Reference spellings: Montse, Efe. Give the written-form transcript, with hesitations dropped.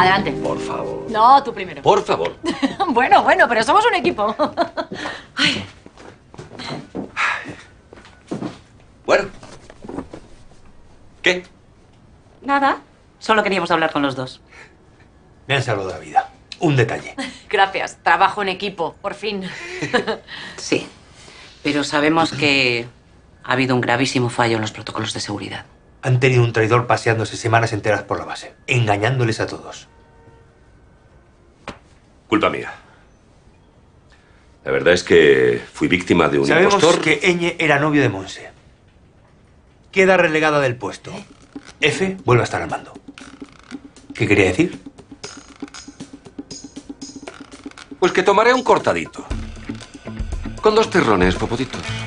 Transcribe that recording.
Adelante. Por favor. No, tú primero. Por favor. Bueno, pero somos un equipo. Ay. Bueno. ¿Qué? Nada. Solo queríamos hablar con los dos. Me han salvado la vida. Un detalle. Gracias. Trabajo en equipo, por fin. Sí. Pero sabemos que ha habido un gravísimo fallo en los protocolos de seguridad. Han tenido un traidor paseándose semanas enteras por la base, engañándoles a todos. Culpa mía. La verdad es que fui víctima de un impostor. Sabemos que Eñe era novio de Monse. Queda relegada del puesto. Efe vuelve a estar al mando. ¿Qué quería decir? Pues que tomaré un cortadito. Con 2 terrones, popoditos.